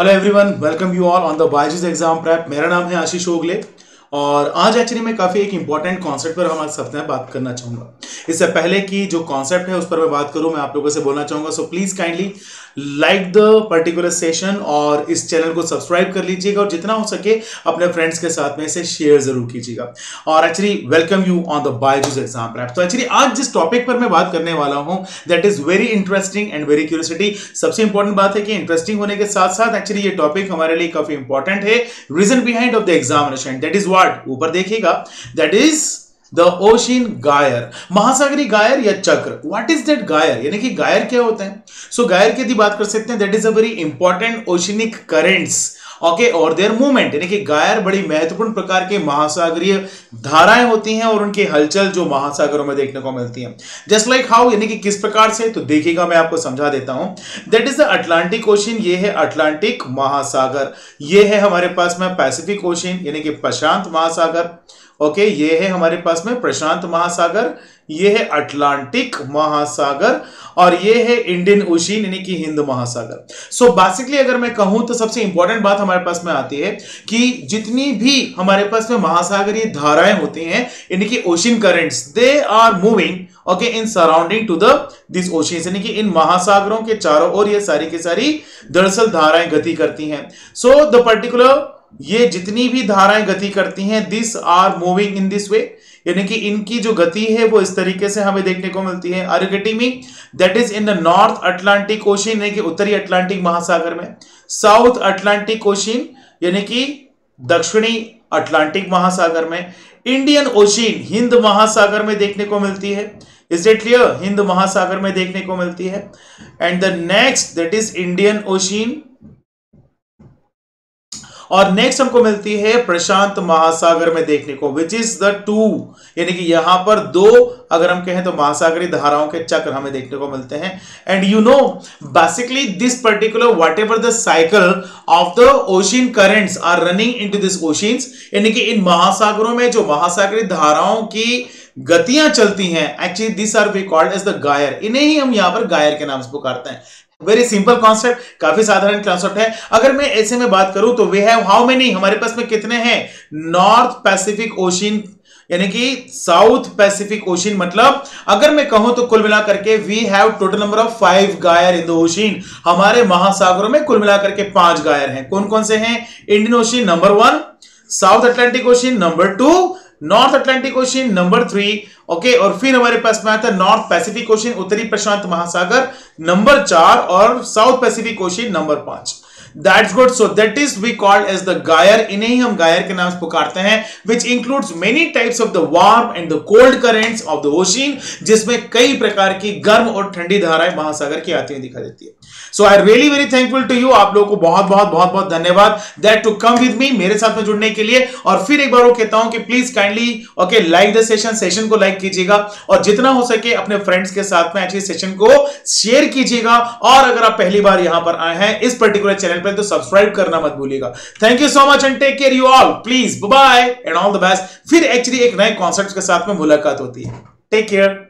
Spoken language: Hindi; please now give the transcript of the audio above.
Hello everyone, welcome you all on the Byju's exam prep. मेरा नाम है आशीष शोगले और आज एक्चुअली मैं काफ़ी एक इंपॉर्टेंट कॉन्सेप्ट पर हमारे साथ में बात करना चाहूँगा। इससे पहले कि जो कॉन्सेप्ट है उस पर मैं बात करूँ, मैं आप लोगों से बोलना चाहूँगा so please kindly like the particular session और इस चैनल को सब्सक्राइब कर लीजिएगा और जितना हो सके अपने फ्रेंड्स के साथ में इसे शेयर जरूर कीजिएगा। और actually welcome you on the Byju's exam prep. तो एक्चुअली आज जिस टॉपिक पर मैं बात करने वाला हूँ that is very interesting and very curiosity. सबसे इंपॉर्टेंट बात है कि इंटरेस्टिंग होने के साथ साथ एक्चुअली ये टॉपिक हमारे लिए काफी इंपॉर्टेंट है। Reason behind of the examination that is what, ऊपर देखिएगा, दैट इज द ओशियन गायर, महासागरी गायर या चक्र। व्हाट इज दैट गायर, यानी कि गायर क्या होते हैं। सो गायर की यदि बात कर सकते हैं that is a very important oceanic currents, okay, और देयर मूवमेंट, यानी कि गायर बड़ी महत्वपूर्ण प्रकार के महासागरीय धाराएं होती हैं और उनकी हलचल जो महासागरों में देखने को मिलती है। जस्ट लाइक हाउ, यानी कि किस प्रकार से, तो देखिएगा मैं आपको समझा देता हूं। That is the Atlantic Ocean, ये है अटलांटिक महासागर। ये है हमारे पास में पैसिफिक ओशन, यानी कि प्रशांत महासागर, ओके, ये है हमारे पास में प्रशांत महासागर, ये है अटलांटिक महासागर और ये है इंडियन ओशियन यानी कि हिंद महासागर। सो बेसिकली अगर मैं कहूं तो सबसे इंपॉर्टेंट बात हमारे पास में आती है कि जितनी भी हमारे पास में महासागरीय धाराएं होती हैं यानी कि ocean currents, they are moving, okay, in surrounding to the this oceans, यानी कि इन महासागरों के चारों ओर ये सारी की सारी दरअसल धाराएं गति करती हैं। सो द पर्टिकुलर ये जितनी भी धाराएं गति करती हैं this are moving in this way, यानी कि इनकी जो गति है वो इस तरीके से हमें देखने को मिलती है। Are you getting me, that is in the North Atlantic Ocean यानी कि उत्तरी अटलांटिक महासागर में, साउथ अटलांटिक ओशियन यानी कि दक्षिणी अटलांटिक महासागर में, इंडियन ओशियन हिंद महासागर में देखने को मिलती है। इज इट क्लियर, हिंद महासागर में देखने को मिलती है। And the next that is Indian Ocean और नेक्स्ट हमको मिलती है प्रशांत महासागर में देखने को, विच इज द टू, यानी कि यहां पर दो अगर हम कहें तो महासागरीय धाराओं के चक्र हमें देखने को मिलते हैं। And you know basically this particular whatever the cycle of the ocean currents are running into this oceans, यानी कि इन महासागरों में जो महासागरीय धाराओं की गतियां चलती हैं actually this are be called as the gyre. इन्हें ही हम यहां पर गायर के नाम से पुकारते हैं। वेरी सिंपल कॉन्सेप्ट, काफी साधारण कॉन्सेप्ट है। अगर मैं ऐसे में बात करूं तो वे हैव हाउ मेनी, हमारे पास में कितने हैं, नॉर्थ पैसिफिक ओशियन यानी कि साउथ पैसिफिक ओशियन, मतलब अगर मैं कहूं तो कुल मिलाकर के we have total number of 5 gyre in the ocean. हमारे महासागरों में कुल मिलाकर के 5 गायर हैं। कौन कौन से हैं, Indian Ocean number 1, South Atlantic Ocean number 2, North Atlantic Ocean number 3, okay, और फिर हमारे पास में आता है नॉर्थ पैसिफिक ओशियन उत्तरी प्रशांत महासागर नंबर 4 और South Pacific Ocean number 5। That's good. So that is we called as the गायर, इन्हें हम गायर के नाम से पुकारते हैं, which includes many types of the warm and the cold currents of the ocean, जिसमें कई प्रकार की गर्म और ठंडी धाराएं महासागर की आती हुई दिखाई देती है। So I really very thankful to you, आप लोगों को बहुत बहुत बहुत बहुत धन्यवाद that to come with me, मेरे साथ में जुड़ने के लिए। और फिर एक बार वो कहता हूं कि please kindly, okay, like the session, session को लाइक कीजिएगा और जितना हो सके अपने फ्रेंड्स के साथ में एक्चुअली सेशन को शेयर कीजिएगा। और अगर आप पहली बार यहां पर आए हैं इस पर्टिकुलर चैनल पे तो सब्सक्राइब करना मत भूलिएगा। Thank you so much and take care you all, please bye bye and all the best. फिर एक्चुअली एक नए कॉन्सेप्ट के साथ में मुलाकात होती है। Take care.